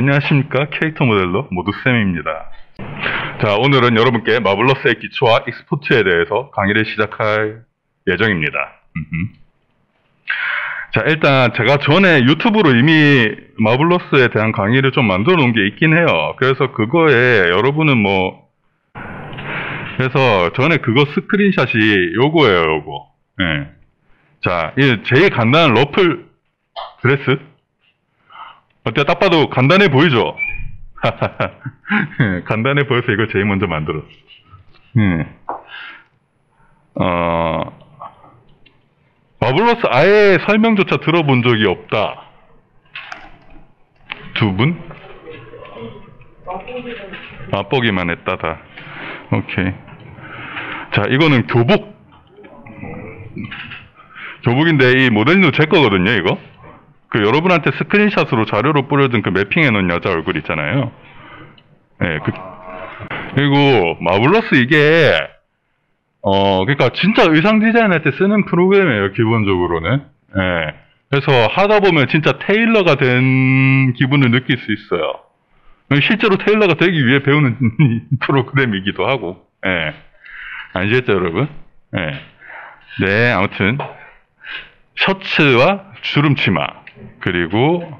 안녕하십니까. 캐릭터 모델러 모두쌤입니다. 자, 오늘은 여러분께 마블러스의 기초와 익스포트에 대해서 강의를 시작할 예정입니다. 자, 일단 제가 전에 유튜브로 이미 마블러스에 대한 강의를 좀 만들어 놓은 게 있긴 해요. 그래서 그거에 여러분은 그래서 전에 그거 스크린샷이 요거예요, 요거. 예. 자, 이 제일 간단한 러플 드레스. 어때? 딱 봐도 간단해 보이죠? 간단해 보여서 이걸 제일 먼저 만들었어. 예. 마블러스 아예 설명조차 들어본 적이 없다. 두 분? 맛보기만 했다, 다. 오케이. 자, 이거는 교복. 교복인데 이 모델도 제 거거든요, 이거. 그 여러분한테 스크린샷으로 자료로 뿌려준 그 매핑해놓은 여자 얼굴 있잖아요. 네, 그리고 마블러스 이게 그러니까 진짜 의상 디자인할 때 쓰는 프로그램이에요, 기본적으로는. 네. 그래서 하다 보면 진짜 테일러가 된 기분을 느낄 수 있어요. 실제로 테일러가 되기 위해 배우는 프로그램이기도 하고. 네. 아시겠죠, 여러분? 네. 네, 아무튼 셔츠와 주름 치마, 그리고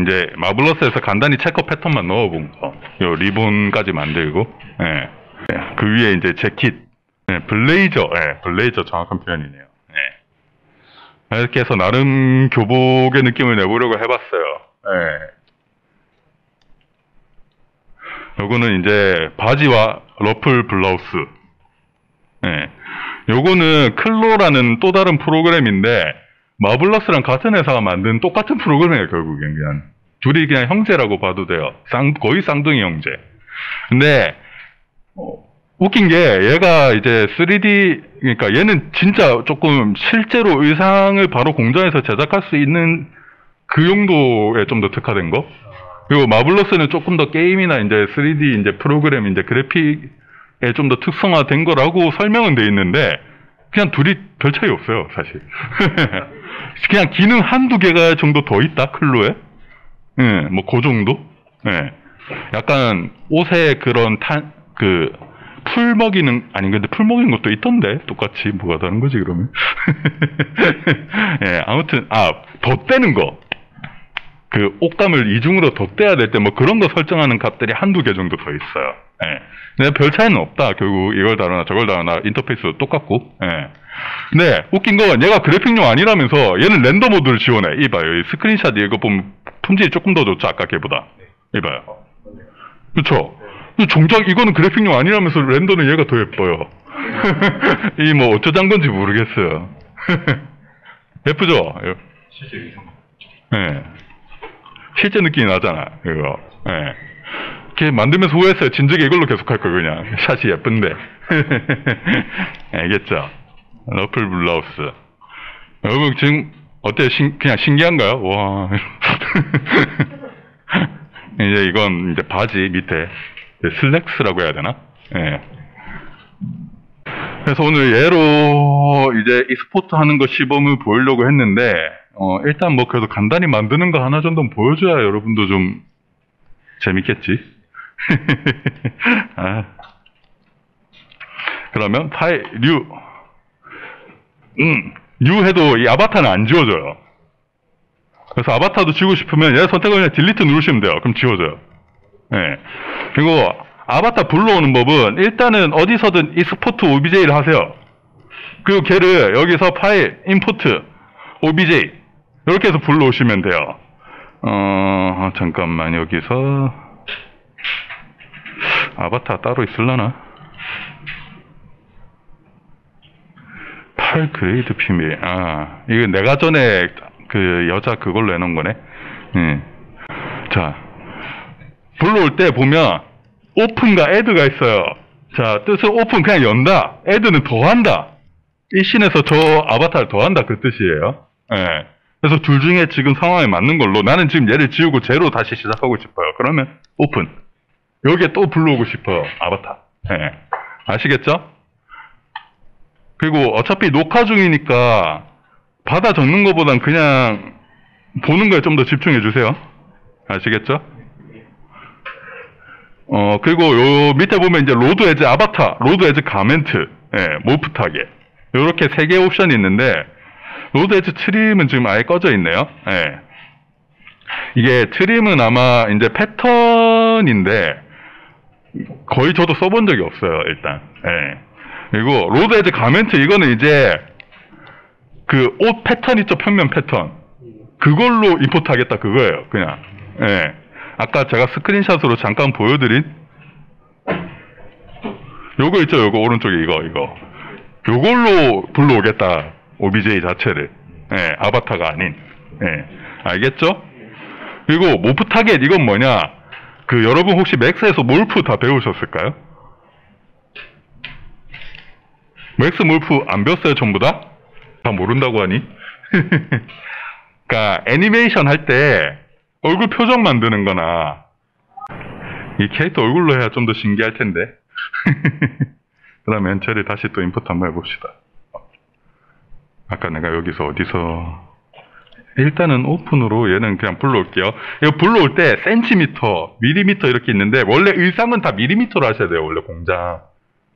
이제 마블러스에서 간단히 체커 패턴만 넣어본 거, 요 리본까지 만들고, 예, 그 위에 이제 재킷, 예, 블레이저, 예, 블레이저 정확한 표현이네요. 예. 이렇게 해서 나름 교복의 느낌을 내보려고 해봤어요. 예. 요거는 이제 바지와 러플 블라우스. 예. 요거는 클로라는 또 다른 프로그램인데 마블러스랑 같은 회사가 만든 똑같은 프로그램이에요, 결국엔. 그냥 둘이 그냥 형제라고 봐도 돼요. 거의 쌍둥이 형제. 근데 웃긴 게 얘가 이제 3D, 그러니까 얘는 진짜 조금 실제로 의상을 바로 공장에서 제작할 수 있는 그 용도에 좀 더 특화된 거. 그리고 마블러스는 조금 더 게임이나 이제 3D 이제 프로그램 이제 그래픽 좀 더 특성화된 거라고 설명은 돼 있는데 그냥 둘이 별 차이 없어요, 사실. 그냥 기능 한두 개가 정도 더 있다, 클로에. 예, 뭐 그 정도. 예, 약간 옷에 그런 풀 먹이는, 아니 근데 풀 먹이는 것도 있던데 똑같이. 뭐가 다른 거지 그러면? 예, 아무튼 덧대는 거, 그 옷감을 이중으로 덧대야 될 때 뭐 그런 거 설정하는 값들이 한두 개 정도 더 있어요. 예. 근데 별 차이는 없다. 결국 이걸 다루나 저걸 다루나 인터페이스도 똑같고. 예. 근데 웃긴 건 얘가 그래픽용 아니라면서 얘는 렌더 모드를 지원해. 이봐요, 이 스크린샷 이거 보면 품질이 조금 더 좋죠, 아까 걔보다. 이봐요. 그쵸? 정작 이거는 그래픽용 아니라면서 렌더는 얘가 더 예뻐요. 이 뭐 어쩌잔 건지 모르겠어요. 예쁘죠? 예. 실제 느낌이 나잖아, 이거. 예. 이렇게 만들면서 후회했어요. 진즉에 이걸로 계속할 걸, 그냥. 샷이 예쁜데. 알겠죠? 러플 블라우스. 여러분, 지금, 어때요? 그냥 신기한가요? 와. 이제 이건 이제 바지 밑에. 슬랙스라고 해야 되나? 예. 그래서 오늘 얘로 이제 익스포트 하는 거 시범을 보이려고 했는데, 일단 뭐 그래도 간단히 만드는 거 하나 정도는 보여줘야 여러분도 좀 재밌겠지? 그러면 파일 뉴 해도 이 아바타는 안 지워져요. 그래서 아바타도 지우고 싶으면 얘 선택을 그냥 딜리트 누르시면 돼요. 그럼 지워져요. 예. 그리고 아바타 불러오는 법은 일단은 어디서든 익스포트 OBJ를 하세요. 그리고 걔를 여기서 파일 임포트 OBJ 이렇게 해서 불러오시면 돼요. 잠깐만, 여기서 아바타 따로 있을라나? 8 그레이드 피밀. 이거 내가 전에 그 여자 그걸 내놓은 거네. 예. 자, 불러올 때 보면 오픈과 애드가 있어요. 자, 뜻은 오픈 그냥 연다, 애드는 더한다. 이 씬에서 저 아바타를 더한다, 그 뜻이에요. 예. 그래서 둘 중에 지금 상황에 맞는 걸로, 나는 지금 얘를 지우고 제로 다시 시작하고 싶어요. 그러면 오픈. 여기에 또 불러오고 싶어요, 아바타. 예. 아시겠죠? 그리고 어차피 녹화 중이니까 받아 적는 것보단 그냥 보는 거에 좀 더 집중해 주세요. 아시겠죠? 그리고 요 밑에 보면 이제 로드 에즈 아바타, 로드 에즈 가멘트, 예, 모프 타겟. 요렇게 세 개 옵션이 있는데, 로드 에즈 트림은 지금 아예 꺼져 있네요. 예. 이게 트림은 아마 이제 패턴인데, 거의 저도 써본 적이 없어요, 일단. 예. 그리고 로드 에즈 가멘트, 이거는 이제 그 옷 패턴 있죠, 평면 패턴. 그걸로 임포트 하겠다, 그거예요, 그냥. 예. 아까 제가 스크린샷으로 잠깐 보여드린 요거 있죠, 요거 오른쪽에 이거 요걸로 불러오겠다, OBJ 자체를. 예, 아바타가 아닌. 예, 알겠죠? 그리고 모프 타겟, 이건 뭐냐, 그 여러분 혹시 맥스에서 몰프 다 배우셨을까요? 맥스 몰프 안 배웠어요, 전부 다? 다 모른다고 하니? 그러니까 애니메이션 할 때 얼굴 표정 만드는 거나, 이 캐릭터 얼굴로 해야 좀 더 신기할 텐데. 그 다음에 엔체를 다시 또 임포트 한번 해봅시다. 아까 내가 여기서 어디서, 일단은 오픈으로 얘는 그냥 불러올게요. 이거 불러올 때 센티미터, 밀리미터 이렇게 있는데, 원래 의상은 다 밀리미터로 하셔야 돼요, 원래 공장.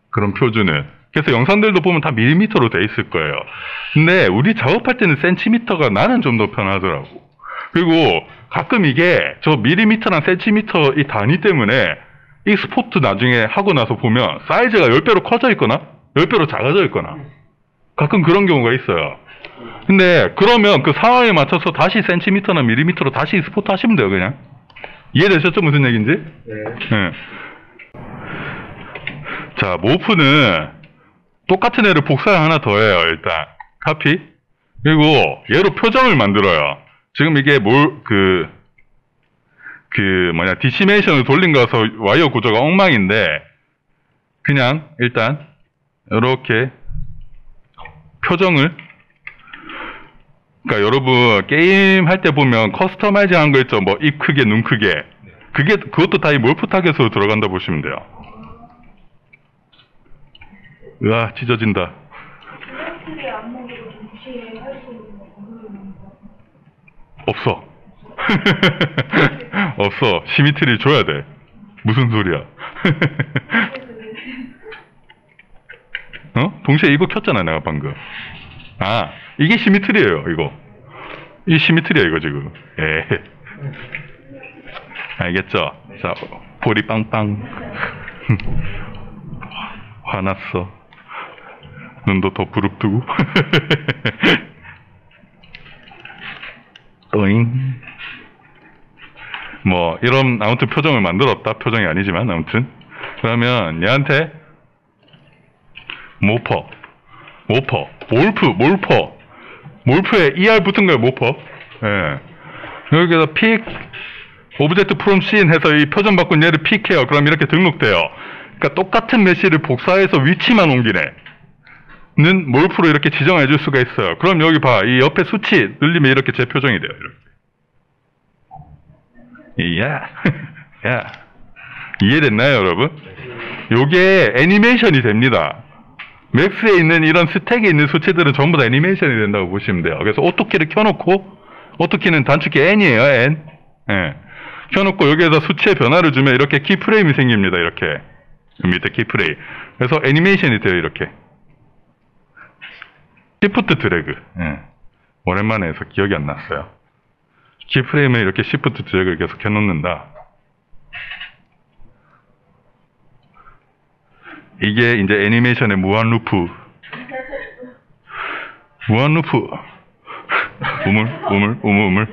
그런 표준은. 그래서 영상들도 보면 다 밀리미터로 돼 있을 거예요. 근데 우리 작업할 때는 센티미터가 나는 좀 더 편하더라고. 그리고 가끔 이게 저 밀리미터랑 센티미터 이 단위 때문에 이 스포트 나중에 하고 나서 보면 사이즈가 10배로 커져 있거나 10배로 작아져 있거나 가끔 그런 경우가 있어요. 근데 그러면 그 상황에 맞춰서 다시 센티미터나 밀리미터로 다시 스포트 하시면 돼요, 그냥. 이해되셨죠, 무슨 얘기인지? 네. 자, 모프는 똑같은 애를 복사를 하나 더 해요, 일단. 카피. 그리고 얘로 표정을 만들어요. 지금 이게 디시메이션을 돌린 거라서 와이어 구조가 엉망인데, 그냥 일단 이렇게 표정을, 그러니까 여러분 게임 할 때 보면 커스터마이징한 거 있죠, 뭐 입 크게, 눈 크게, 그것도 다 이 몰프 타겟으로 들어간다 보시면 돼요. 으아, 찢어진다. 없어. 없어. 시미트리 줘야 돼. 무슨 소리야. 어? 동시에 이거 켰잖아, 내가 방금. 아, 이게 시미트리예요, 이거. 이 시미트리야, 이거 지금. 예. 알겠죠? 자, 볼이 빵빵. 화났어. 눈도 더 부릅뜨고. 또잉. 뭐 이런, 아무튼 표정을 만들었다. 표정이 아니지만 아무튼. 그러면 얘한테 몰프에 ER 붙은 거예요, 몰퍼. 예. 여기서 픽 오브젝트 프롬 씬 해서 이 표정 바꾼 얘를 픽해요. 그럼 이렇게 등록돼요. 그러니까 똑같은 메시를 복사해서 위치만 옮기네 는 몰프로 이렇게 지정해 줄 수가 있어요. 그럼 여기 봐, 이 옆에 수치 늘리면 이렇게 제 표정이 돼요, 이렇게. 야. 이해됐나요, 여러분? 요게 애니메이션이 됩니다. 맥스에 있는 이런 스택에 있는 수치들은 전부 다 애니메이션이 된다고 보시면 돼요. 그래서 오토키를 켜놓고, 오토키는 단축키 N이에요, N. 예. 켜놓고 여기에다 수치의 변화를 주면 이렇게 키프레임이 생깁니다, 이렇게. 밑에 키프레임. 그래서 애니메이션이 돼요, 이렇게. 시프트 드래그. 예. 오랜만에 해서 기억이 안 났어요. 키프레임에 이렇게 시프트 드래그를 계속 해놓는다. 이게 이제 애니메이션의 무한루프. 무한루프. 우물.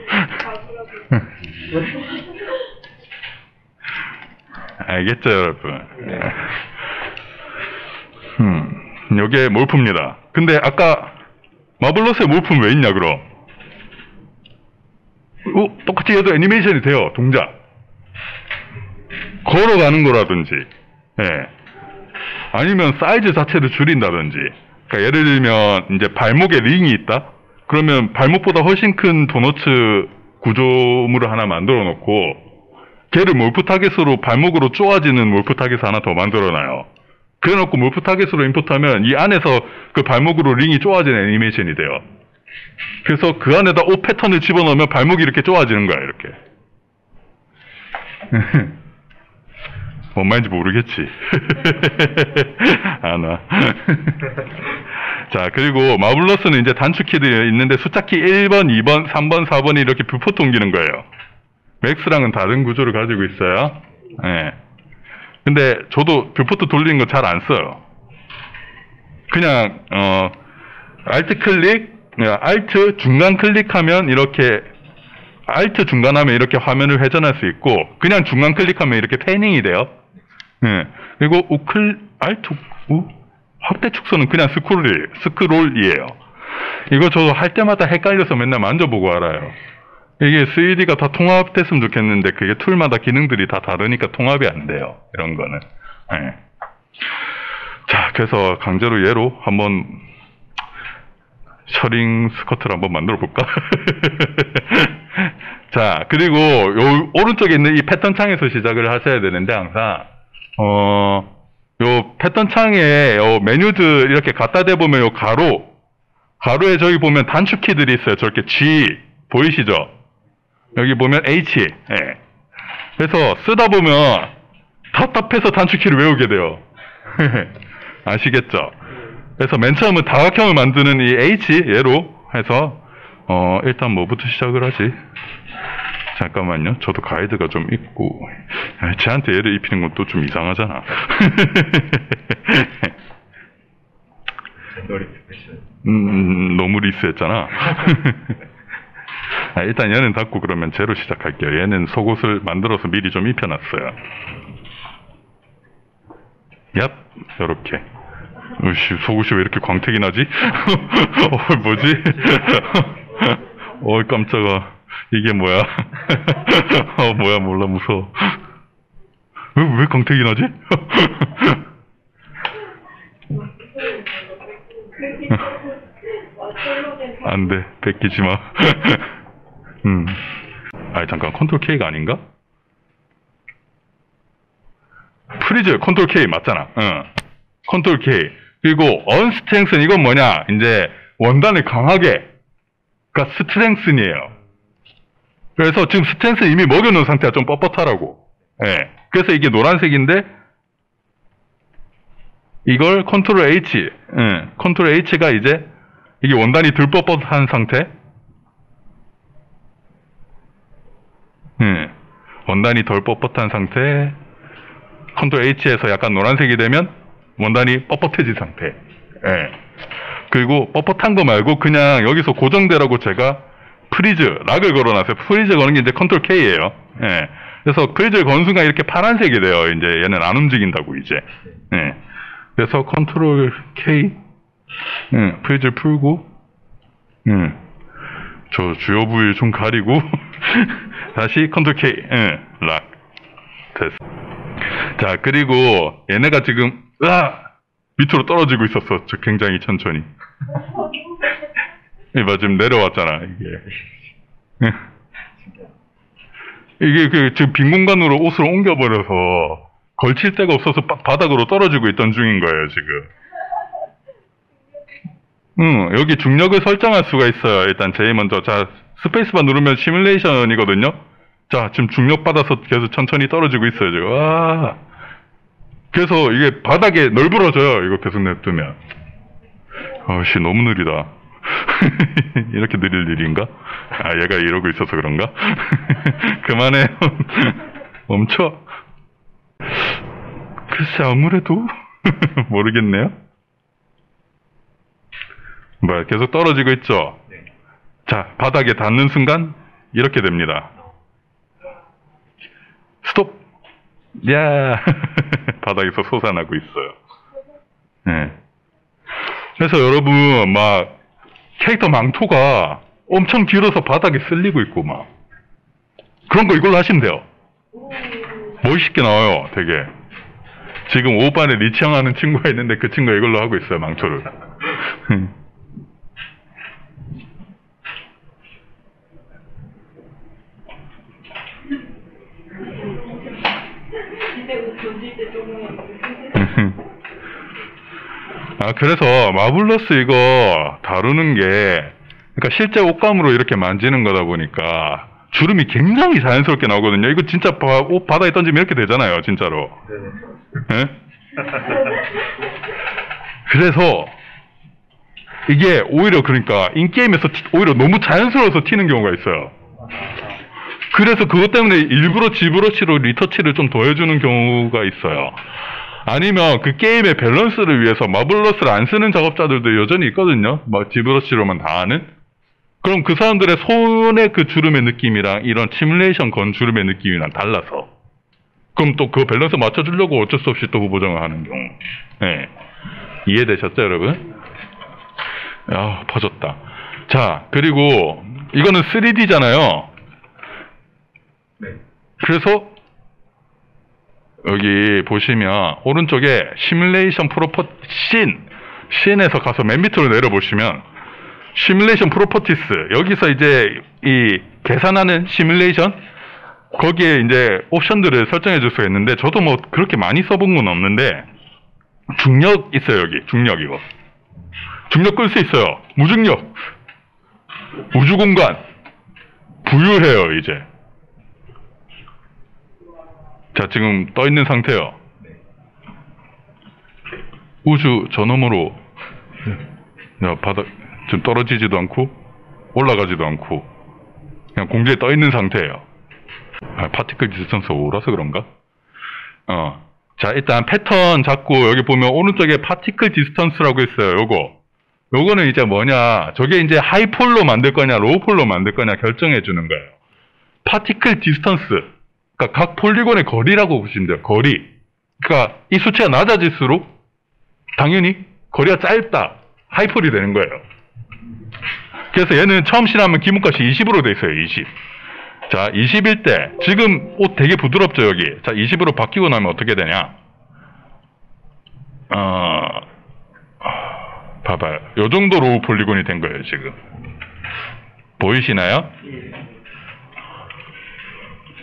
알겠죠, 여러분? 요게 몰프입니다. 근데 아까 마블러스의 몰프는 왜 있냐, 그럼? 오, 똑같이 해도 애니메이션이 돼요, 동작. 걸어가는 거라든지, 예. 아니면 사이즈 자체를 줄인다든지. 그러니까 예를 들면, 이제 발목에 링이 있다? 그러면 발목보다 훨씬 큰 도너츠 구조물을 하나 만들어 놓고, 걔를 몰프 타겟으로 발목으로 쪼아지는 몰프 타겟을 하나 더 만들어 놔요. 그래놓고 몰프 타겟으로 임포트하면 이 안에서 그 발목으로 링이 쪼아지는 애니메이션이 돼요. 그래서 그 안에다 옷 패턴을 집어넣으면 발목이 이렇게 좋아지는 거야, 이렇게. 뭔 말인지 모르겠지. 안 와. 자, 그리고 마블러스는 이제 단축키들이 있는데 숫자키 1번, 2번, 3번, 4번이 이렇게 뷰포트 옮기는 거예요. 맥스랑은 다른 구조를 가지고 있어요. 예. 네. 근데 저도 뷰포트 돌리는 거 잘 안 써요. 그냥 Alt 클릭, Alt 중간 클릭하면 이렇게, Alt 중간하면 이렇게 화면을 회전할 수 있고, 그냥 중간 클릭하면 이렇게 패닝이 돼요. 예. 네. 그리고 확대 축소는 그냥 스크롤이에요. 이거 저 할 때마다 헷갈려서 맨날 만져보고 알아요. 이게 3D가 다 통합됐으면 좋겠는데 그게 툴마다 기능들이 다 다르니까 통합이 안 돼요, 이런 거는. 네. 자, 그래서 강제로 얘로 한번 셔링 스커트를 한번 만들어 볼까? 자, 그리고 요 오른쪽에 있는 이 패턴 창에서 시작을 하셔야 되는데, 항상 요 패턴 창에 요 메뉴들 이렇게 갖다 대보면 요 가로에 저기 보면 단축키들이 있어요. 저렇게 G 보이시죠? 여기 보면 H. 예. 그래서 쓰다 보면 답답해서 단축키를 외우게 돼요. 아시겠죠? 그래서 맨 처음은 다각형을 만드는 이 H, 얘로 해서 일단 뭐부터 시작을 하지? 잠깐만요. 저도 가이드가 좀 있고. 쟤한테 얘를 입히는 건 또 좀 이상하잖아. 너무 리스했잖아. 아, 일단 얘는 닫고 그러면 쟤로 시작할게요. 얘는 속옷을 만들어서 미리 좀 입혀놨어요. 얍, 요렇게. 으씨, 속옷이 왜 이렇게 광택이 나지? 뭐지? 깜짝아. 이게 뭐야? 뭐야, 몰라, 무서워. 왜 광택이 나지? 안 돼, 뺏기지 마. 아니, 잠깐, 컨트롤 K가 아닌가? 프리즈, 컨트롤 K 맞잖아. 응. 컨트롤 K. 그리고, 언스트렝슨, 이건 뭐냐? 이제, 원단을 강하게. 그니까, 스트렝슨이에요. 그래서 지금 스트렝슨 이미 먹여놓은 상태가 좀 뻣뻣하라고. 예. 그래서 이게 노란색인데, 이걸 컨트롤 H. 예. 컨트롤 H가 이제, 이게 원단이 덜 뻣뻣한 상태. 예. 원단이 덜 뻣뻣한 상태. 컨트롤 H에서 약간 노란색이 되면 원단이 뻣뻣해진 상태. 예. 그리고 뻣뻣한 거 말고 그냥 여기서 고정되라고 제가 프리즈, 락을 걸어놨어요. 프리즈 거는 게 이제 컨트롤 K예요. 예. 그래서 프리즈를 건 순간 이렇게 파란색이 돼요. 이제 얘는 안 움직인다고, 이제. 예. 그래서 컨트롤 K. 예. 프리즈를 풀고, 예. 저 주요 부위 좀 가리고, 다시 컨트롤 K. 예. 락. 됐어. 자, 그리고 얘네가 지금, 밑으로 떨어지고 있었어. 저 굉장히 천천히. 이봐, 지금 내려왔잖아, 이게. 이게 지금 빈 공간으로 옷을 옮겨버려서 걸칠 데가 없어서 바닥으로 떨어지고 있던 중인 거예요, 지금. 응, 여기 중력을 설정할 수가 있어요. 일단 제일 먼저, 자, 스페이스바 누르면 시뮬레이션이거든요. 자, 지금 중력 받아서 계속 천천히 떨어지고 있어요, 지금. 와. 그래서 이게 바닥에 널브러져요, 이거 계속 냅두면. 어씨, 너무 느리다. 이렇게 느릴 일인가? 아, 얘가 이러고 있어서 그런가? 그만해. 멈춰. 글쎄, 아무래도 모르겠네요. 뭐야, 계속 떨어지고 있죠? 자, 바닥에 닿는 순간 이렇게 됩니다. 스톱! 야. 바닥에서 솟아나고 있어요. 네. 그래서 여러분, 막 캐릭터 망토가 엄청 길어서 바닥에 쓸리고 있고 막 그런 거 이걸로 하시면 돼요. 멋있게 나와요, 되게. 지금 5반에 리치형 하는 친구가 있는데 그 친구가 이걸로 하고 있어요, 망토를. 그래서 마블러스 이거 다루는 게 그러니까 실제 옷감으로 이렇게 만지는 거다 보니까 주름이 굉장히 자연스럽게 나오거든요. 이거 진짜 옷 바다에 던지면 이렇게 되잖아요, 진짜로. 네? 그래서 이게 오히려 그러니까 인게임에서 오히려 너무 자연스러워서 튀는 경우가 있어요. 그래서 그것 때문에 일부러 지브러시로 리터치를 좀 더해주는 경우가 있어요. 아니면 그 게임의 밸런스를 위해서 마블러스를 안 쓰는 작업자들도 여전히 있거든요. 막 지브러시로만 다 하는. 그럼 그 사람들의 손의 그 주름의 느낌이랑 이런 시뮬레이션 건 주름의 느낌이랑 달라서. 그럼 또 그 밸런스 맞춰주려고 어쩔 수 없이 또 후보정을 하는 경우. 네. 이해되셨죠, 여러분? 아, 퍼졌다. 자, 그리고 이거는 3D잖아요. 그래서 여기 보시면 오른쪽에 시뮬레이션 프로퍼티 씬에서 가서 맨 밑으로 내려보시면 시뮬레이션 프로퍼티스, 여기서 이제 이 계산하는 시뮬레이션, 거기에 이제 옵션들을 설정해 줄 수가 있는데, 저도 뭐 그렇게 많이 써본 건 없는데 중력 있어요. 여기 중력, 이거 중력 끌 수 있어요. 무중력, 우주공간 부유해요. 이제 자, 지금 떠 있는 상태요. 우주 저놈으로, 야, 바닥 지금 떨어지지도 않고 올라가지도 않고 그냥 공중에 떠 있는 상태예요. 아, 파티클 디스턴스 5라서 그런가? 자, 일단 패턴 잡고 여기 보면 오른쪽에 파티클 디스턴스라고 있어요. 요거는 이제 뭐냐? 저게 이제 하이폴로 만들 거냐, 로우폴로 만들 거냐 결정해 주는 거예요. 파티클 디스턴스. 그러니까 각 폴리곤의 거리라고 보시면 돼요. 거리. 그러니까 이 수치가 낮아질수록 당연히 거리가 짧다. 하이폴이 되는 거예요. 그래서 얘는 처음 실험하면 기본값이 20으로 돼 있어요. 20. 자, 20일 때 지금 옷 되게 부드럽죠, 여기. 자, 20으로 바뀌고 나면 어떻게 되냐? 봐봐요. 요 정도 로우 폴리곤이 된 거예요, 지금. 보이시나요?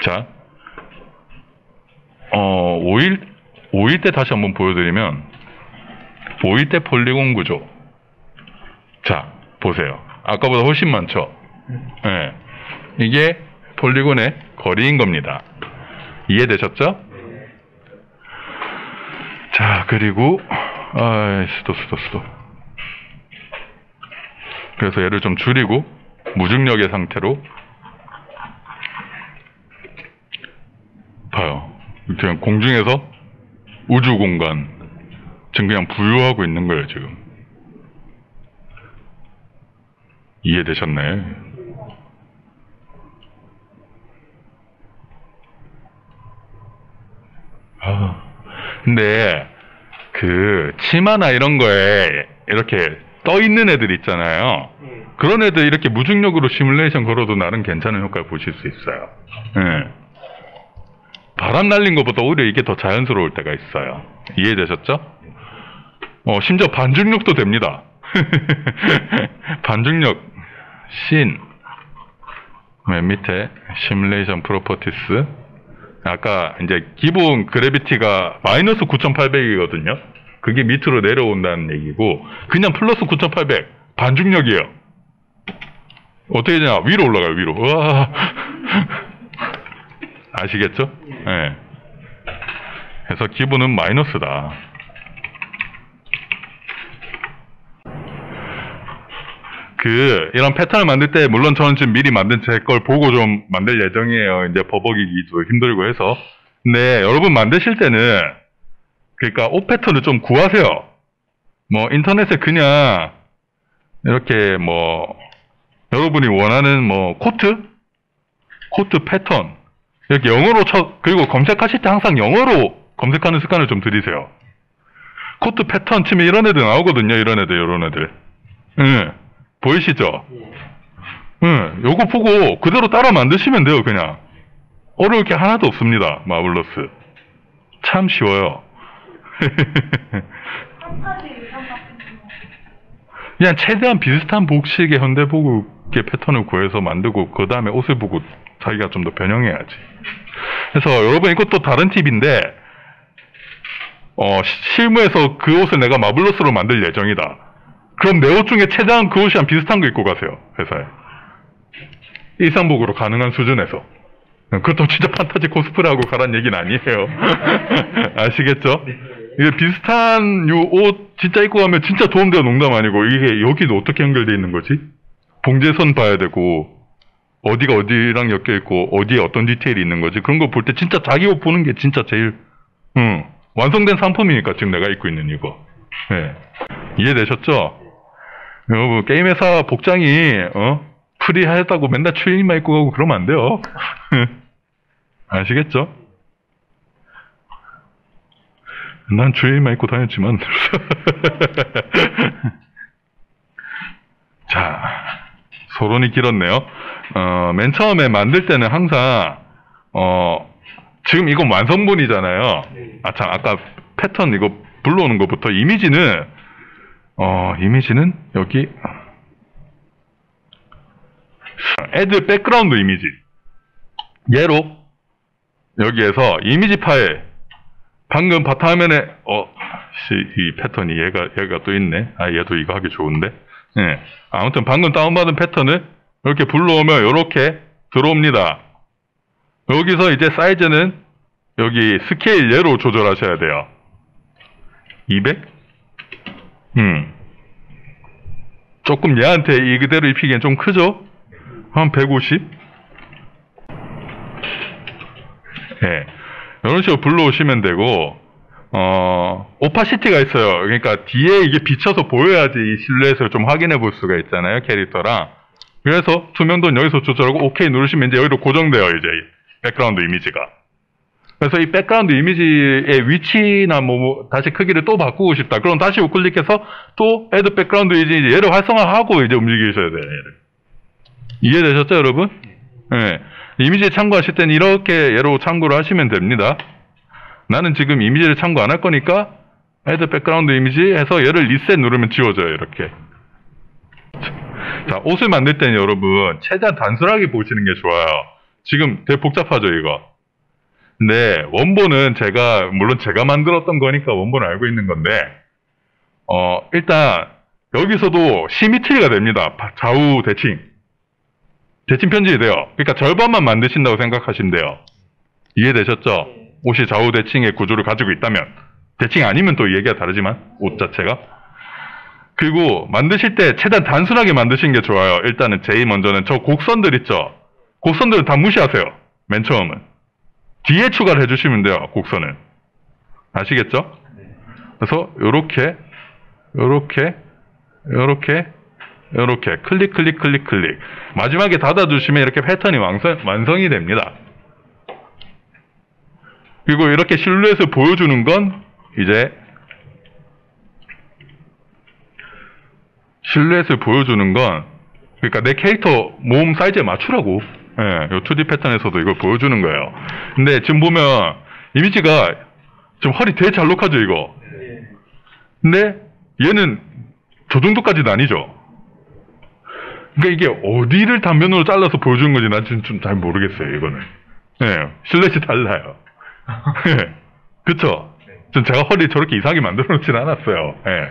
자. 5일 때 다시 한번 보여드리면, 5일 때 폴리곤 구조. 자, 보세요. 아까보다 훨씬 많죠? 예. 네. 이게 폴리곤의 거리인 겁니다. 이해되셨죠? 자, 그리고, 수도. 그래서 얘를 좀 줄이고, 무중력의 상태로, 봐요. 그냥 공중에서 우주 공간 지금 그냥 부유하고 있는 거예요, 지금. 이해되셨네. 아, 근데 그 치마나 이런 거에 이렇게 떠 있는 애들 있잖아요. 그런 애들 이렇게 무중력으로 시뮬레이션 걸어도 나름 괜찮은 효과를 보실 수 있어요. 네. 바람 날린 것보다 오히려 이게 더 자연스러울 때가 있어요. 이해되셨죠? 심지어 반중력도 됩니다. 반중력 씬 맨 밑에 시뮬레이션 프로퍼티스, 아까 이제 기본 그래비티가 마이너스 9800이거든요. 그게 밑으로 내려온다는 얘기고, 그냥 플러스 9800 반중력이에요. 어떻게 되냐, 위로 올라가요, 위로. 우와. 아시겠죠? 예. 네. 그래서 기본은 마이너스다. 이런 패턴을 만들 때, 물론 저는 지금 미리 만든 제 걸 보고 좀 만들 예정이에요. 이제 버벅이기 좀 힘들고 해서. 근데 여러분 만드실 때는, 그러니까 옷 패턴을 좀 구하세요. 뭐 인터넷에 그냥 이렇게 뭐 여러분이 원하는 뭐 코트 패턴 이렇게 영어로 그리고 검색하실 때 항상 영어로 검색하는 습관을 좀 들이세요. 코트 패턴 치면 이런 애들 나오거든요. 이런 애들. 응. 보이시죠? 응. 요거 보고 그대로 따라 만드시면 돼요, 그냥. 어려울 게 하나도 없습니다, 마블러스. 참 쉬워요. 그냥 최대한 비슷한 복식의 현대복의 패턴을 구해서 만들고, 그 다음에 옷을 보고 자기가 좀 더 변형해야지. 그래서 여러분, 이것도 다른 팁인데, 실무에서 그 옷을 내가 마블러스로 만들 예정이다. 그럼 내 옷 중에 최대한 그 옷이랑 비슷한 거 입고 가세요, 회사에. 일상복으로 가능한 수준에서. 그렇다고 진짜 판타지 코스프레하고 가란 얘기는 아니에요. 아시겠죠? 이게 비슷한 요 옷 진짜 입고 가면 진짜 도움돼요, 농담 아니고. 이게 여기도 어떻게 연결돼 있는 거지? 봉제선 봐야 되고, 어디가 어디랑 엮여있고, 어디에 어떤 디테일이 있는 거지? 그런 거 볼 때 진짜 자기 옷 보는 게 진짜 제일, 완성된 상품이니까, 지금 내가 입고 있는 이거. 네. 이해되셨죠? 여러분, 게임회사 복장이, 프리하다고 맨날 추리닝만 입고 가고 그러면 안 돼요. 아시겠죠? 난 추리닝만 입고 다녔지만. 자, 서론이 길었네요. 맨 처음에 만들 때는 항상, 지금 이건 완성본이잖아요. 아, 참, 아까 패턴 이거 불러오는 것부터 이미지는, 여기, 애들 백그라운드 이미지. 얘로, 여기에서 이미지 파일, 방금 바탕화면에, 이 패턴이 얘가 또 있네. 아, 얘도 이거 하기 좋은데. 예. 아무튼 방금 다운받은 패턴을 이렇게 불러오면 이렇게 들어옵니다. 여기서 이제 사이즈는 여기 스케일 얘로 조절하셔야 돼요. 200? 조금 얘한테 이 그대로 입히기엔 좀 크죠? 한 150? 예. 이런 식으로 불러오시면 되고, 오파시티가 있어요. 그러니까 뒤에 이게 비쳐서 보여야지 이 실루엣을 좀 확인해 볼 수가 있잖아요, 캐릭터랑. 그래서 투명도는 여기서 조절하고 오케이 누르시면 이제 여기로 고정돼요, 이제 백그라운드 이미지가. 그래서 이 백그라운드 이미지의 위치나 뭐 다시 크기를 또 바꾸고 싶다. 그럼 다시 우클릭해서 또 애드 백그라운드 이미지 얘를 활성화하고 이제 움직이셔야 돼요, 얘를. 이해되셨죠, 여러분? 네. 이미지 참고하실 때는 이렇게 얘로 참고를 하시면 됩니다. 나는 지금 이미지를 참고 안 할 거니까 애드 백그라운드 이미지 해서 얘를 리셋 누르면 지워져요, 이렇게. 자, 옷을 만들 때는 여러분 최대한 단순하게 보시는 게 좋아요. 지금 되게 복잡하죠, 이거. 근데 원본은 물론 제가 만들었던 거니까 원본을 알고 있는 건데, 일단 여기서도 시미트리가 됩니다. 좌우 대칭 편집이 돼요. 그러니까 절반만 만드신다고 생각하시면 돼요. 이해되셨죠? 옷이 좌우 대칭의 구조를 가지고 있다면, 대칭 아니면 또 얘기가 다르지만, 옷 자체가. 그리고 만드실 때 최대한 단순하게 만드시는 게 좋아요. 일단은 제일 먼저는 저 곡선들 있죠? 곡선들은 다 무시하세요, 맨 처음은. 뒤에 추가를 해주시면 돼요, 곡선은. 아시겠죠? 그래서 요렇게 클릭. 마지막에 닫아주시면 이렇게 패턴이 완성이 됩니다. 그리고 이렇게 실루엣을 보여주는 건 이제 그러니까 내 캐릭터 몸 사이즈에 맞추라고. 예, 요 2D 패턴에서도 이걸 보여주는 거예요. 근데 지금 보면 이미지가 지금 허리 되게 잘록하죠, 이거. 근데 얘는 저 정도까지는 아니죠. 그러니까 이게 어디를 단면으로 잘라서 보여주는 건지 난 지금 좀 잘 모르겠어요, 이거는. 예, 실루엣이 달라요. 그쵸? 전 제가 허리 저렇게 이상하게 만들어 놓진 않았어요. 예.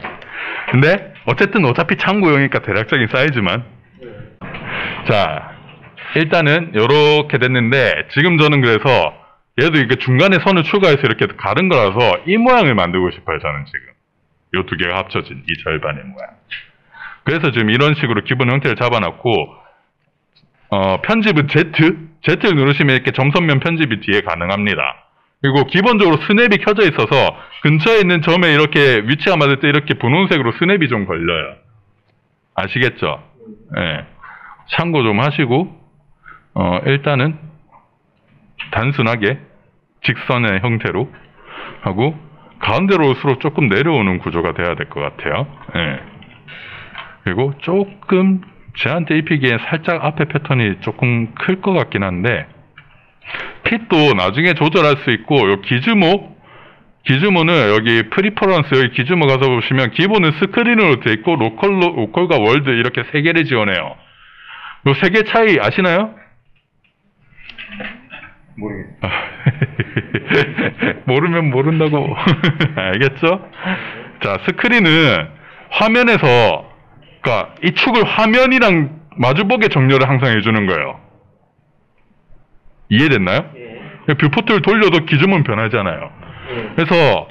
근데 어쨌든 어차피 창고용이니까 대략적인 사이즈만. 자, 일단은 요렇게 됐는데, 지금 저는 그래서 얘도 이렇게 중간에 선을 추가해서 이렇게 가른 거라서 이 모양을 만들고 싶어요, 저는 지금. 요 두 개가 합쳐진 이 절반의 모양. 그래서 지금 이런 식으로 기본 형태를 잡아놨고, 편집은 Z를 누르시면 이렇게 점선면 편집이 뒤에 가능합니다. 그리고 기본적으로 스냅이 켜져 있어서 근처에 있는 점에 이렇게 위치가 맞을 때 이렇게 분홍색으로 스냅이 좀 걸려요. 아시겠죠? 예. 참고 좀 하시고, 일단은 단순하게 직선의 형태로 하고, 가운데로 올수록 조금 내려오는 구조가 돼야 될 것 같아요. 예. 그리고 조금 제한테 입히기엔 살짝 앞에 패턴이 조금 클 것 같긴 한데, 핏도 나중에 조절할 수 있고, 요 기즈모는 여기 프리퍼런스, 여기 기즈모 가서 보시면 기본은 스크린으로 돼 있고, 로컬과 월드 이렇게 3개를 지원해요. 요 3개 차이 아시나요? 모르겠어요. 모르면 모른다고. 알겠죠? 자, 스크린은 화면에서 그러니까 이 축을 화면이랑 마주보게 정렬을 항상 해주는 거예요. 이해됐나요? 예. 뷰포트를 돌려도 기준은 변하잖아요. 예. 그래서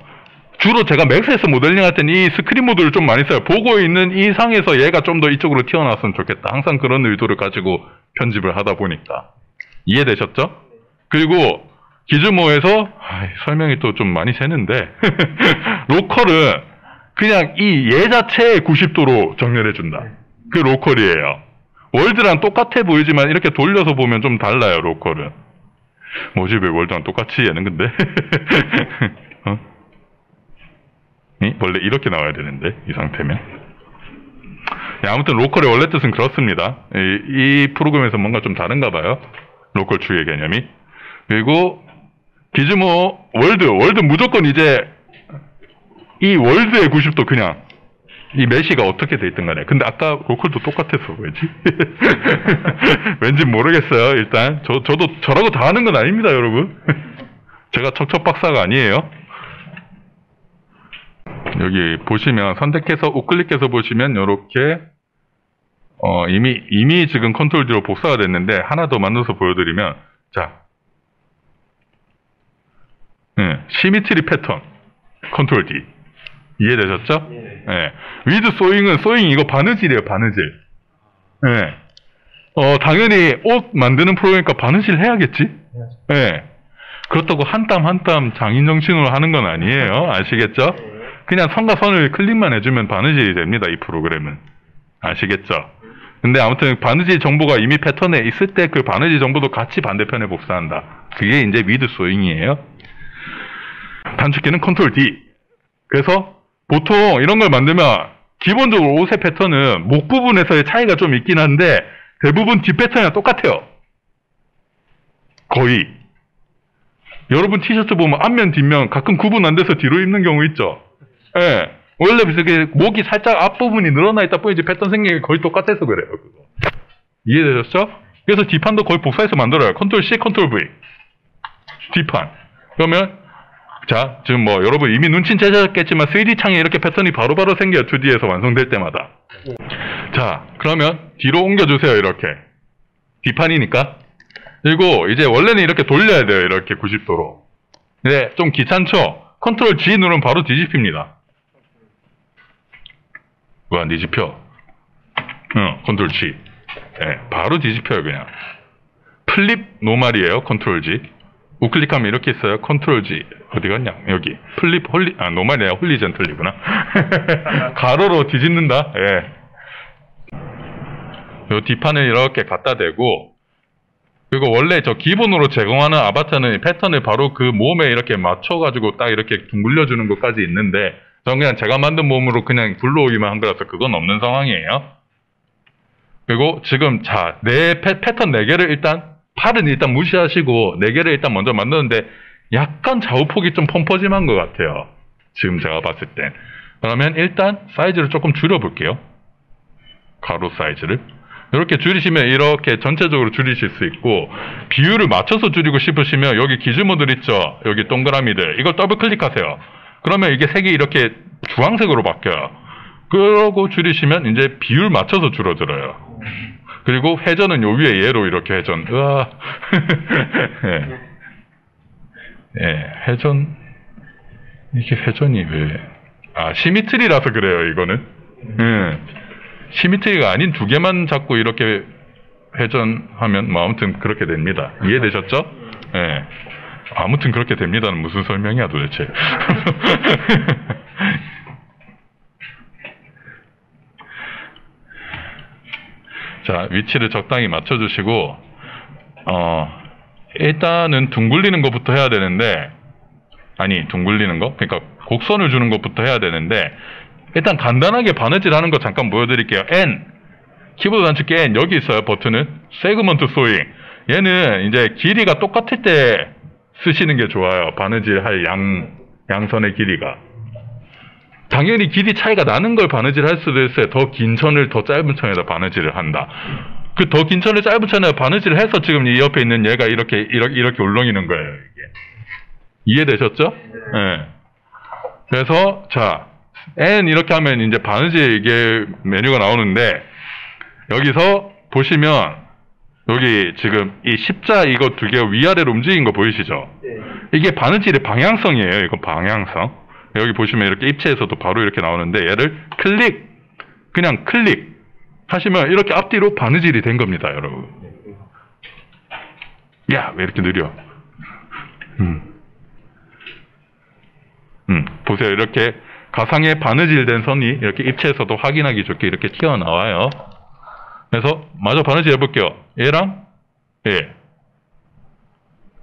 주로 제가 맥스에서 모델링할 때는 이 스크린 모드를 좀 많이 써요. 보고 있는 이상에서 얘가 좀 더 이쪽으로 튀어나왔으면 좋겠다. 항상 그런 의도를 가지고 편집을 하다 보니까. 이해되셨죠? 그리고 기즈모에서 설명이 또 좀 많이 새는데 로컬은 그냥 이 얘 자체의 90도로 정렬해준다. 그게 로컬이에요. 월드랑 똑같아 보이지만 이렇게 돌려서 보면 좀 달라요. 로컬은. 뭐지 왜 월드랑 똑같이 얘는 근데 어? 원래 이렇게 나와야 되는데 이 상태면. 아무튼 로컬의 원래 뜻은 그렇습니다. 이 프로그램에서 뭔가 좀 다른가 봐요. 로컬 추의 개념이. 그리고 기즈모 월드 무조건 이제 이 월드의 90도 그냥 이 메시가 어떻게 돼 있든 간에. 근데 아까 로컬도 똑같았어. 왜지? 왠지 모르겠어요. 일단 저도 저라고 다 하는 건 아닙니다 여러분. 제가 척척박사가 아니에요. 여기 보시면 선택해서 우클릭해서 보시면 이렇게 이미 지금 컨트롤 D로 복사가 됐는데 하나 더 만들어서 보여드리면 자 시미트리 패턴 컨트롤 D 이해되셨죠? 네. 위드 소잉은 소잉 이거 바느질이에요 바느질. 네. 당연히 옷 만드는 프로그램이니까 바느질 해야겠지? 네. 그렇다고 한 땀 한 땀 장인정신으로 하는 건 아니에요. 아시겠죠? 그냥 선과 선을 클릭만 해주면 바느질이 됩니다. 이 프로그램은. 아시겠죠? 근데 아무튼 바느질 정보가 이미 패턴에 있을 때 그 바느질 정보도 같이 반대편에 복사한다. 그게 이제 위드 소잉이에요. 단축키는 컨트롤 D. 그래서 보통 이런 걸 만들면 기본적으로 옷의 패턴은 목 부분에서의 차이가 좀 있긴 한데 대부분 뒷패턴이랑 똑같아요. 거의. 여러분 티셔츠 보면 앞면 뒷면 가끔 구분 안 돼서 뒤로 입는 경우 있죠? 예. 원래 비슷하게 목이 살짝 앞부분이 늘어나 있다 보니 이제 패턴 생기기 거의 똑같아서 그래요. 그거. 이해되셨죠? 그래서 뒷판도 거의 복사해서 만들어요. 컨트롤 C, 컨트롤 V. 뒷판. 그러면, 자, 지금 뭐 여러분 이미 눈치는 채셨겠지만 3D 창에 이렇게 패턴이 바로바로 생겨요. 2D에서 완성될 때마다. 자, 그러면 뒤로 옮겨주세요. 이렇게. 뒷판이니까. 그리고 이제 원래는 이렇게 돌려야 돼요. 이렇게 90도로. 근데 좀 귀찮죠? 컨트롤 G 누르면 바로 뒤집힙니다. 왜 안 뒤집혀? 응, 컨트롤 G. 네, 바로 뒤집혀요, 그냥. 플립 노말이에요, 컨트롤 G. 우클릭하면 이렇게 있어요, 컨트롤 G. 어디 갔냐? 여기. 플립, 노말이야, 홀리젠틀리구나. 가로로 뒤집는다, 예. 요 뒷판을 이렇게 갖다 대고, 그리고 원래 저 기본으로 제공하는 아바타는 패턴을 바로 그 몸에 이렇게 맞춰가지고 딱 이렇게 물려주는 것까지 있는데 전 그냥 제가 만든 몸으로 그냥 불러오기만 한 거라서 그건 없는 상황이에요. 그리고 지금 자, 패턴 4개를 일단 팔은 일단 무시하시고 4개를 일단 먼저 만드는데 약간 좌우폭이 좀 펌퍼짐한 것 같아요. 지금 제가 봤을 땐. 그러면 일단 사이즈를 조금 줄여볼게요. 가로 사이즈를. 이렇게 줄이시면 이렇게 전체적으로 줄이실 수 있고 비율을 맞춰서 줄이고 싶으시면 여기 기즈모들 있죠? 여기 동그라미들 이걸 더블 클릭하세요. 그러면 이게 색이 이렇게 주황색으로 바뀌어요. 그러고 줄이시면 이제 비율 맞춰서 줄어들어요. 그리고 회전은 요 위에 얘로 이렇게 회전. 으아. 예, 회전. 이게 회전이 왜? 아, 시미트리라서 그래요 이거는. 시미트리가 아닌 두 개만 잡고 이렇게 회전하면 뭐 아무튼 그렇게 됩니다. 이해되셨죠? 예. 아무튼 그렇게 됩니다는 무슨 설명이야 도대체. 자, 위치를 적당히 맞춰주시고 일단은 둥글리는 것부터 해야 되는데 아니 둥글리는 거? 그러니까 곡선을 주는 것부터 해야 되는데 일단 간단하게 바느질하는 거 잠깐 보여드릴게요. N 키보드 단축키 N 여기 있어요. 버튼은 세그먼트 소잉. 얘는 이제 길이가 똑같을 때 쓰시는 게 좋아요. 바느질할 양선의 길이가 당연히 길이 차이가 나는 걸 바느질할 수도 있어요. 더 긴 천을 더 짧은 천에다 바느질을 한다. 그 더 긴 천을 짧은 천에 바느질을 해서 지금 이 옆에 있는 얘가 이렇게 울렁이는 거예요. 이게 이해되셨죠? 네. 그래서 자. N 이렇게 하면 이제 바느지 이게 메뉴가 나오는데, 여기서 보시면 여기 지금 이 십자 이거 두 개가 위아래로 움직인 거 보이시죠? 이게 바느질의 방향성이에요. 이건 방향성. 여기 보시면 이렇게 입체에서도 바로 이렇게 나오는데, 얘를 클릭, 그냥 클릭 하시면 이렇게 앞뒤로 바느질이 된 겁니다, 여러분. 야, 왜 이렇게 느려? 보세요. 이렇게 가상의 바느질된 선이 이렇게 입체에서도 확인하기 좋게 이렇게 튀어나와요. 그래서 마저 바느질 해볼게요. 얘랑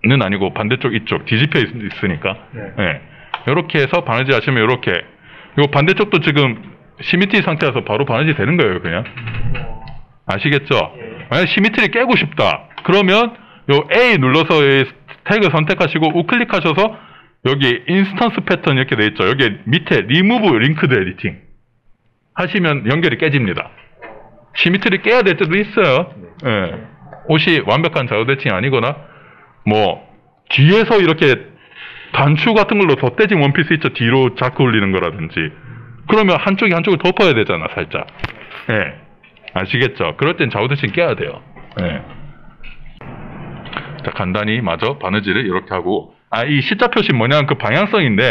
얘는 아니고 반대쪽 이쪽 뒤집혀 있으니까. 예. 이렇게 해서 바느질 하시면 이렇게. 이거 반대쪽도 지금 시미트리 상태라서 바로 바느질 되는 거예요, 그냥. 아시겠죠? 만약 시미트리 깨고 싶다 그러면 요 A 눌러서 태그 선택하시고 우클릭하셔서 여기 인스턴스 패턴 이렇게 돼 있죠. 여기 밑에 리무브 링크드 에디팅 하시면 연결이 깨집니다. 시미트리 깨야 될 때도 있어요. 예. 옷이 완벽한 자유 대칭이 아니거나 뭐 뒤에서 이렇게 단추 같은 걸로 덧대진 원피스 있죠. 뒤로 자꾸 올리는 거라든지. 그러면 한쪽이 한쪽을 덮어야 되잖아, 살짝. 예. 아시겠죠? 그럴 땐 좌우 대칭 깨야 돼요. 예. 자, 간단히 마저 바느질을 이렇게 하고, 이 십자 표시 뭐냐면 그 방향성인데,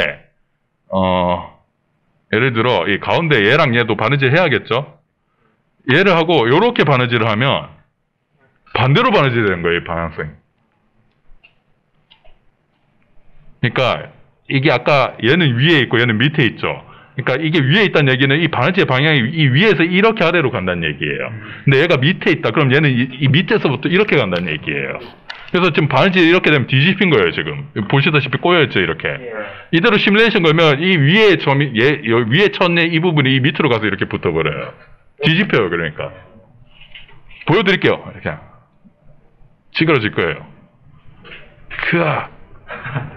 예를 들어, 이 가운데 얘랑 얘도 바느질 해야겠죠? 얘를 하고, 요렇게 바느질을 하면 반대로 바느질이 되는 거예요, 이 방향성이. 그러니까, 이게 아까 얘는 위에 있고 얘는 밑에 있죠? 그러니까 이게 위에 있다는 얘기는 이 바느질의 방향이 이 위에서 이렇게 아래로 간다는 얘기예요. 근데 얘가 밑에 있다. 그럼 얘는 이 밑에서부터 이렇게 간다는 얘기예요. 그래서 지금 바느질이 이렇게 되면 뒤집힌 거예요, 지금. 보시다시피 꼬여있죠, 이렇게. 이대로 시뮬레이션 걸면 이 위에 점이, 위에 쳤네, 이 부분이 이 밑으로 가서 이렇게 붙어버려요. 뒤집혀요, 그러니까. 보여드릴게요, 이렇게. 찌그러질 거예요. 크아.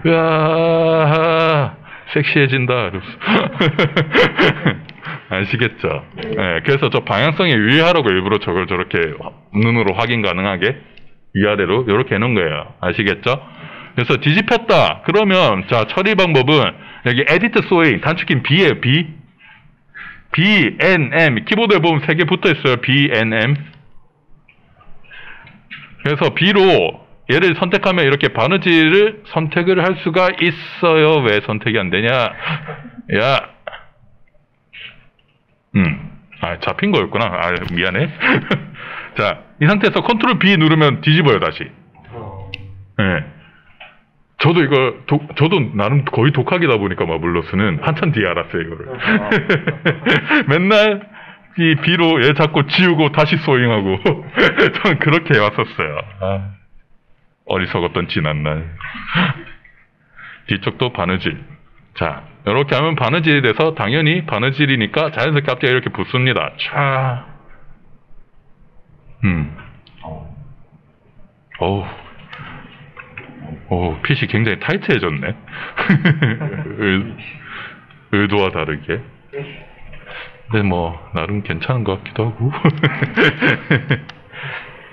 으아. 섹시해진다. 이러면서. 아시겠죠? 네, 그래서 저 방향성에 유의하라고 일부러 저걸 저렇게 눈으로 확인 가능하게 위아래로 이렇게 해놓은 거예요. 아시겠죠? 그래서 뒤집혔다. 그러면 자, 처리 방법은 여기 에디트 스웨이 단축키 B예요. B, N, M. 키보드에 보면 3개 붙어 있어요. B, N, M. 그래서 B로 얘를 선택하면 이렇게 바느질을 선택을 할 수가 있어요. 왜 선택이 안 되냐? 야, 잡힌 거였구나. 미안해. 자, 이 상태에서 컨트롤 B 누르면 뒤집어요, 다시. 네. 저도 이거, 저도 나름 거의 독학이다 보니까 마블러스는 한참 뒤에 알았어요, 이거를. 맨날 이 B로 얘 잡고 지우고 다시 스윙하고 저는 그렇게 해왔었어요. 아. 어리석었던 지난날. 뒤쪽도 바느질. 자, 이렇게 하면 바느질이 돼서 당연히 바느질이니까 자연스럽게 앞뒤가 이렇게 붙습니다. 촤. 어우. 오, 핏이 굉장히 타이트해졌네. 의도와 다르게. 근데 뭐 나름 괜찮은 것 같기도 하고.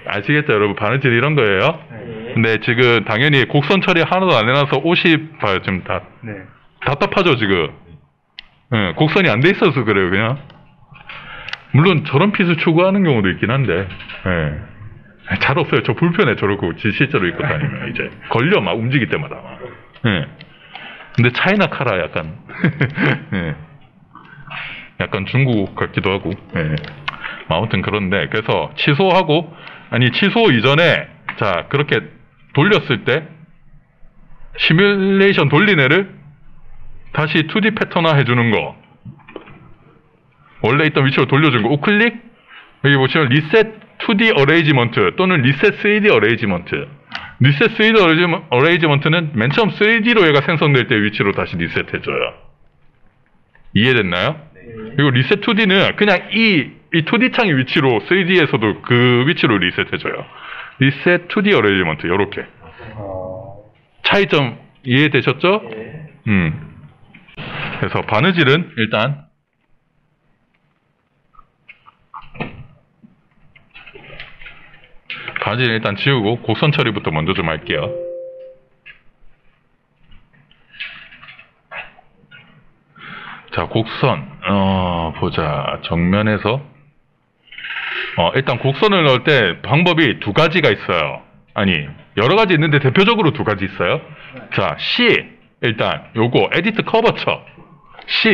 아시겠죠, 여러분? 바느질 이런 거예요. 근데 지금 당연히 곡선 처리 하나도 안 해놔서 옷이 봐요, 지금 다. 네. 답답하죠, 지금. 네, 곡선이 안 돼 있어서 그래요, 그냥. 물론 저런 핏을 추구하는 경우도 있긴 한데. 네. 잘 없어요. 저 불편해, 저러고 실제로 입고 다니면 이제 걸려, 막 움직일 때마다. 막. 네. 근데 차이나 카라 약간. 네. 약간 중국 같기도 하고. 네. 아무튼 그런데, 그래서 취소하고, 아니 취소 이전에 자, 그렇게 돌렸을 때 시뮬레이션 돌린 애를 다시 2D 패턴화 해주는 거, 원래 있던 위치로 돌려준 거 우클릭, 여기 보시면 리셋 2D 어레이지먼트 또는 리셋 3D 어레이지먼트. 리셋 3D 어레이지먼트는 맨 처음 3D로 얘가 생성될 때 위치로 다시 리셋해줘요. 이해됐나요? 그리고 리셋 2D는 그냥 이 2D 창의 위치로 3D에서도 그 위치로 리셋해줘요. 리셋 2D 어레이지먼트, 요렇게. 차이점 이해되셨죠? 그래서 바느질은 일단 바느질은 일단 지우고 곡선 처리부터 먼저 좀 할게요. 자, 곡선. 보자. 정면에서. 일단 곡선을 넣을 때 방법이 두 가지가 있어요. 아니, 여러 가지 있는데 대표적으로 두 가지 있어요. 자, C. 일단 요거 에디트 커버처. C.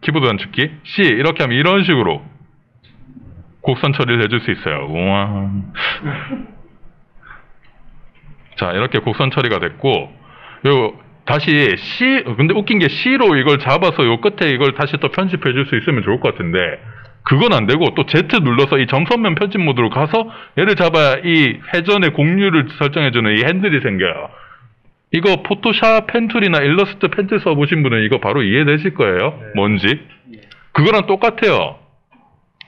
키보드 단축키. C. 이렇게 하면 이런 식으로 곡선 처리를 해줄 수 있어요. 우와. 자, 이렇게 곡선 처리가 됐고, 요, 다시 C, 근데 웃긴 게 C로 이걸 잡아서 요 끝에 이걸 다시 또 편집해 줄 수 있으면 좋을 것 같은데, 그건 안 되고, 또 Z 눌러서 이 점선면 편집 모드로 가서 얘를 잡아야 이 회전의 곡률을 설정해주는 이 핸들이 생겨요. 이거 포토샵 펜툴이나 일러스트 펜툴 써보신 분은 이거 바로 이해되실 거예요. 네. 뭔지. 그거랑 똑같아요.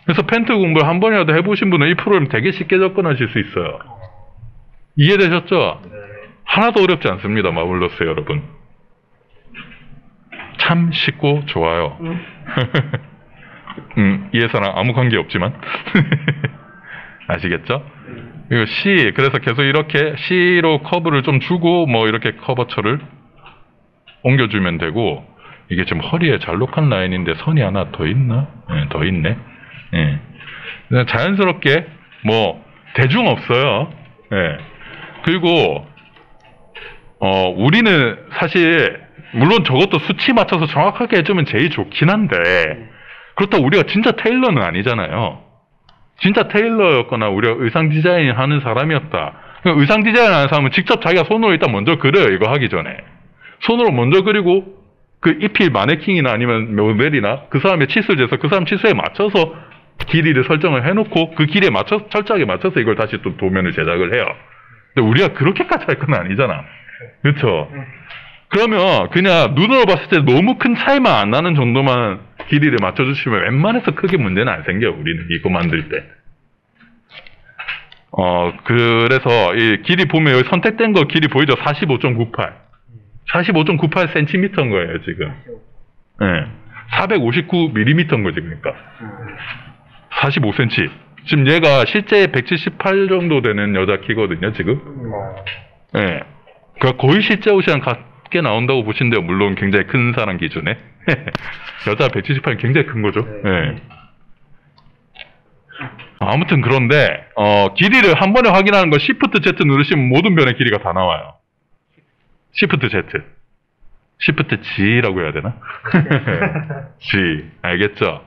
그래서 펜툴 공부를 한 번이라도 해보신 분은 이 프로그램 되게 쉽게 접근하실 수 있어요. 이해되셨죠? 네. 하나도 어렵지 않습니다, 마블러스 여러분. 참 쉽고 좋아요. 이해사랑 아무 관계 없지만. 아시겠죠? 이거 C, 그래서 계속 이렇게 C로 커브를 좀 주고 뭐 이렇게 커버처를 옮겨주면 되고, 이게 지금 허리에 잘록한 라인인데 선이 하나 더 있나? 네, 더 있네. 예. 자연스럽게 뭐 대중 없어요. 예. 그리고 우리는 사실 물론 저것도 수치 맞춰서 정확하게 해주면 제일 좋긴 한데, 그렇다고 우리가 진짜 테일러는 아니잖아요. 진짜 테일러였거나 우리가 의상 디자인 하는 사람이었다. 의상 디자인 하는 사람은 직접 자기가 손으로 일단 먼저 그려요. 이거 하기 전에 손으로 먼저 그리고 그 입힐 마네킹이나 아니면 모델이나 그 사람의 치수에서 그 사람 치수에 맞춰서 길이를 설정을 해놓고 그 길이에 맞춰서 철저하게 맞춰서 이걸 다시 또 도면을 제작을 해요. 근데 우리가 그렇게까지 할 건 아니잖아. 그렇죠? 그러면 그냥 눈으로 봤을 때 너무 큰 차이만 안 나는 정도만 길이를 맞춰주시면 웬만해서 크게 문제는 안 생겨요. 우리는 이거 만들 때. 그래서 이 길이 보면 여기 선택된 거 길이 보이죠? 45.98. 45.98cm인 거예요, 지금. 네. 459mm인 거지, 그러니까. 45cm. 지금 얘가 실제 178 정도 되는 여자 키거든요, 지금. 네. 그러니까 거의 실제 옷이랑 같게 나온다고 보신대요. 물론 굉장히 큰 사람 기준에. 여자 178이 굉장히 큰 거죠. 네. 아무튼 그런데, 길이를 한 번에 확인하는 거 Shift Z 누르시면 모든 변의 길이가 다 나와요. Shift Z. Shift G라고 해야 되나? G. 알겠죠?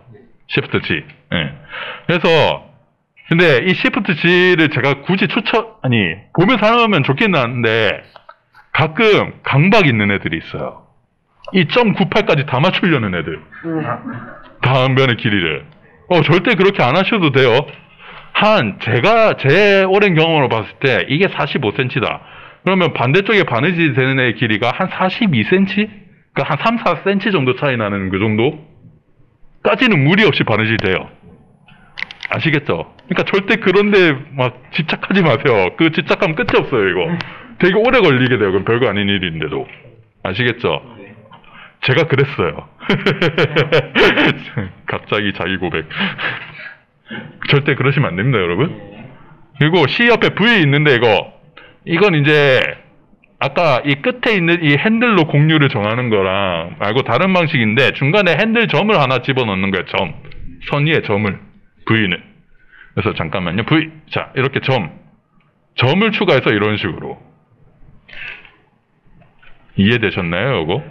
Shift G. 네. 그래서, 근데 이 Shift G를 제가 굳이 보면서 하면 좋긴 한데, 가끔 강박 있는 애들이 있어요. 이 0.98까지 다 맞추려는 애들. 다음 면의 길이를. 절대 그렇게 안 하셔도 돼요. 제가 제 오랜 경험으로 봤을 때 이게 45cm다. 그러면 반대쪽에 바느질 되는 애의 길이가 한 42cm? 그러니까 한 3, 4cm 정도 차이 나는 그 정도까지는 무리 없이 바느질 돼요. 아시겠죠? 그러니까 절대 그런데 막 집착하지 마세요. 그 집착하면 끝이 없어요, 이거. 되게 오래 걸리게 돼요. 그건 별거 아닌 일인데도. 아시겠죠? 제가 그랬어요. 갑자기 자기 고백. 절대 그러시면 안 됩니다, 여러분. 그리고 C 옆에 V 있는데 이건 이제 아까 이 끝에 있는 이 핸들로 곡률을 정하는 거랑 말고 다른 방식인데, 중간에 핸들 점을 하나 집어넣는 거예요. 점. 선 위에 점을. V는. 그래서 잠깐만요. V. 자, 이렇게 점. 점을 추가해서 이런 식으로. 이해되셨나요, 요거?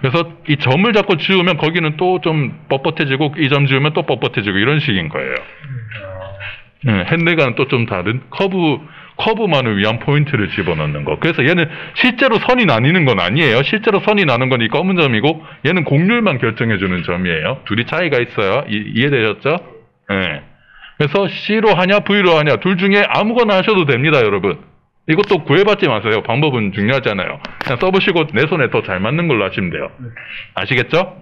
그래서 이 점을 자꾸 지우면 거기는 또 좀 뻣뻣해지고, 이 점 지우면 또 뻣뻣해지고, 이런 식인 거예요. 핸들과는 또 좀 다른 커브만을 위한 포인트를 집어넣는 거. 그래서 얘는 실제로 선이 나뉘는 건 아니에요. 실제로 선이 나는 건 이 검은 점이고, 얘는 곡률만 결정해주는 점이에요. 둘이 차이가 있어요. 이해되셨죠? 네. 그래서 C로 하냐 V로 하냐 둘 중에 아무거나 하셔도 됩니다, 여러분. 이것도 구애받지 마세요. 방법은 중요하지 않아요. 그냥 써보시고 내 손에 더 잘 맞는 걸로 하시면 돼요. 아시겠죠?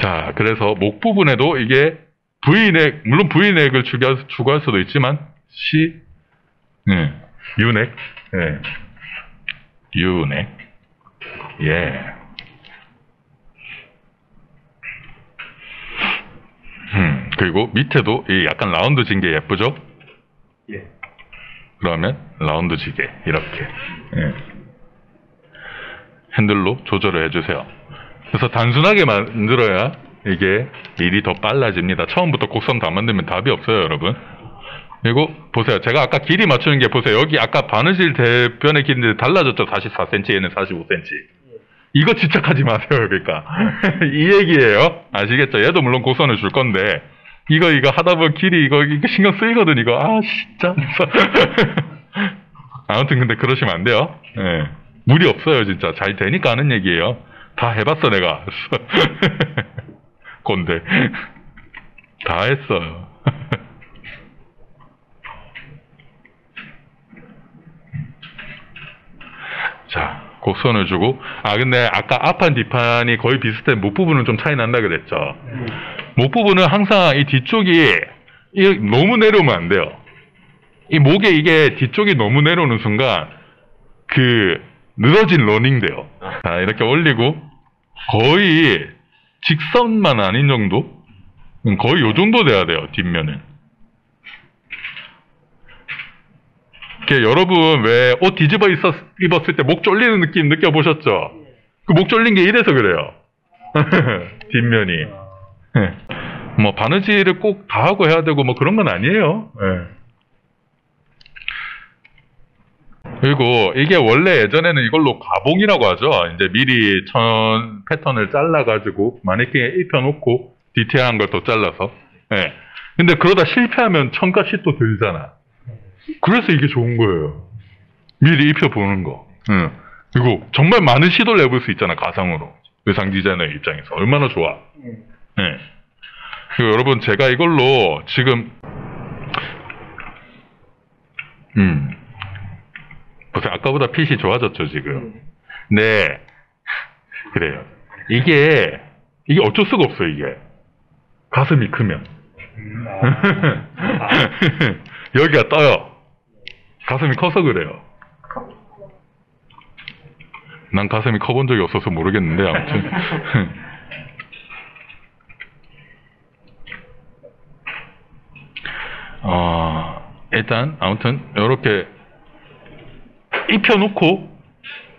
자, 그래서 목 부분에도 이게 V넥, 물론 V넥을 추가할 수도 있지만, U넥, U넥, 예. 그리고 밑에도 이 약간 라운드 진 게 예쁘죠? 예. 그러면 라운드 지게 이렇게 핸들로 조절을 해주세요. 그래서 단순하게 만들어야 이게 일이 더 빨라집니다. 처음부터 곡선 다 만들면 답이 없어요, 여러분. 그리고 보세요. 제가 아까 길이 맞추는 게 보세요. 여기 아까 바느질 대변의 길인데 달라졌죠. 44cm, 얘는 45cm. 이거 집착하지 마세요. 그러니까 이 얘기예요. 아시겠죠? 얘도 물론 곡선을 줄 건데 이거 하다 보면 길이 이거 신경 쓰이거든. 이거 아 진짜. 아무튼 근데 그러시면 안 돼요. 네. 무리 없어요. 진짜 잘 되니까 하는 얘기예요. 다 해봤어 내가. 꼰대. 다 했어요. 자, 곡선을 주고, 아 근데 아까 앞판 뒷판이 거의 비슷해. 목 부분은 좀 차이 난다 그랬죠. 목 부분은 항상 이 뒤쪽이 너무 내려오면 안 돼요. 이 목에 이게 뒤쪽이 너무 내려오는 순간 그 늘어진 러닝 돼요. 자, 이렇게 올리고 거의 직선만 아닌 정도? 거의 요 정도 돼야 돼요, 뒷면은. 여러분 왜 옷 뒤집어 입었을 때 목 졸리는 느낌 느껴보셨죠? 그 목 졸린 게 이래서 그래요. 뒷면이. 네. 뭐 바느질을 꼭 다 하고 해야 되고 뭐 그런 건 아니에요. 네. 그리고 이게 원래 예전에는 이걸로 가봉이라고 하죠. 이제 미리 천 패턴을 잘라가지고 마네킹에 입혀놓고 디테일한 걸 더 잘라서. 네. 근데 그러다 실패하면 천값이 또 들잖아. 그래서 이게 좋은 거예요. 미리 입혀보는 거. 응. 그리고 정말 많은 시도를 해볼 수 있잖아, 가상으로. 의상 디자이너의 입장에서. 얼마나 좋아. 네. 그리고 여러분, 제가 이걸로 지금, 보세요. 아까보다 핏이 좋아졌죠, 지금. 네. 그래요. 이게 어쩔 수가 없어요, 이게. 가슴이 크면. 여기가 떠요. 가슴이 커서 그래요. 난 가슴이 커본 적이 없어서 모르겠는데 아무튼. 일단 아무튼 이렇게 입혀놓고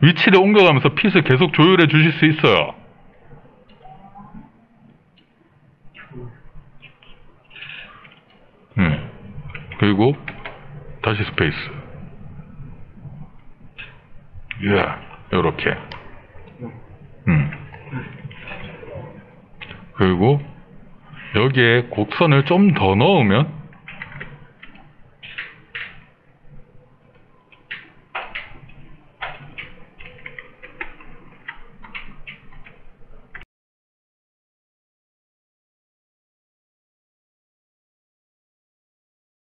위치를 옮겨가면서 핏을 계속 조율해 주실 수 있어요. 그리고 다시 스페이스. 예, 요렇게. 그리고 여기에 곡선을 좀 더 넣으면